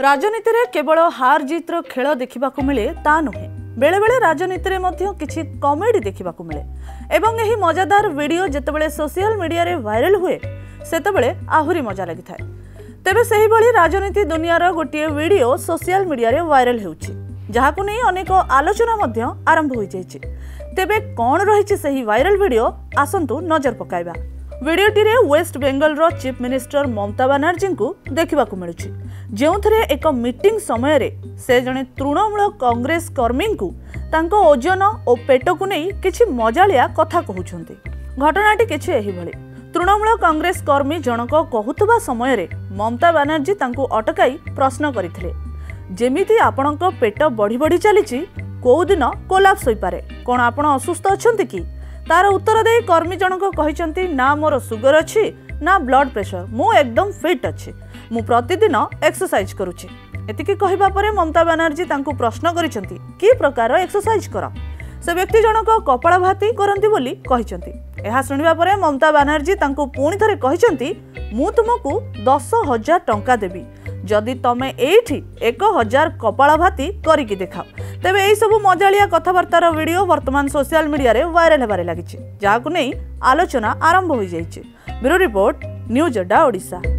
राजनीति रे केवल हार जीतर खेल देखा मिले ता नुहे, बेले बेले राजनीति रे मध्य किछि कॉमेडी देखा मिले एवं एही मजादार वीडियो जेतेबेले सोशल मीडिया रे वायरल हुए सेतेबेले आहुरी मजा लागि थाए। तेबे सेही भली राजनीति दुनियार गोटे वीडियो सोशल मीडिया रे वायरल हेउछि, जहाकु नै अनेक आलोचना मध्य आरंभ होई जायछि। तेबे कोन रहिछि सेही वायरल वीडियो, आसंतु नजर पकाइबा। वीडियोटी रे वेस्ट बेंगल रो चीफ मिनिस्टर ममता बानर्जी को देखा मिलूँ, जो थे एक मीटिंग समय रे से जड़े तृणमूल कांग्रेस कर्मी को तांको ओजन और पेट को नहीं किसी मजालिया कथा कहते। घटनाटी किसी तृणमूल कांग्रेस कर्मी जनक कहूबा समय ममता बानर्जी तांको अटकाई प्रश्न करते, जमीती आपण पेट बढ़ी बढ़ी चली कौदिन कोलाप्स हो पारे, कौन आप असुस्थ अच्छा कि? तार उत्तर दे कर्मी जनक कहते, ना मोर सुगर अच्छी ना ब्लड प्रेशर, मु एकदम फिट अच्छी, मु प्रतिदिन एक्सरसाइज करुच्ची। एतिकी कहिबा परे ममता बानर्जी तांको प्रश्न करिसेंती, की प्रकार एक्सरसाइज कर? से व्यक्ति जनक कपाल भाती करंती बोली कहिसेंती। एहा सुनिबा परे ममता बानर्जी तांको पुणी थरे कहिसेंती, मु तुमको 10,000 टंका देबी जदि तमे एठी 1,000 कपाल भाती करिकि देखाओ। तेबे एही सबु मजालिया कथाबार्तार वीडियो वर्तमान सोशल मीडिया रे वायरल हेबारे लागिछि, जाहाकु नै आलोचना आरंभ होई जाइछि। ब्यूरो रिपोर्ट, न्यूज अड्डा, ओडिशा।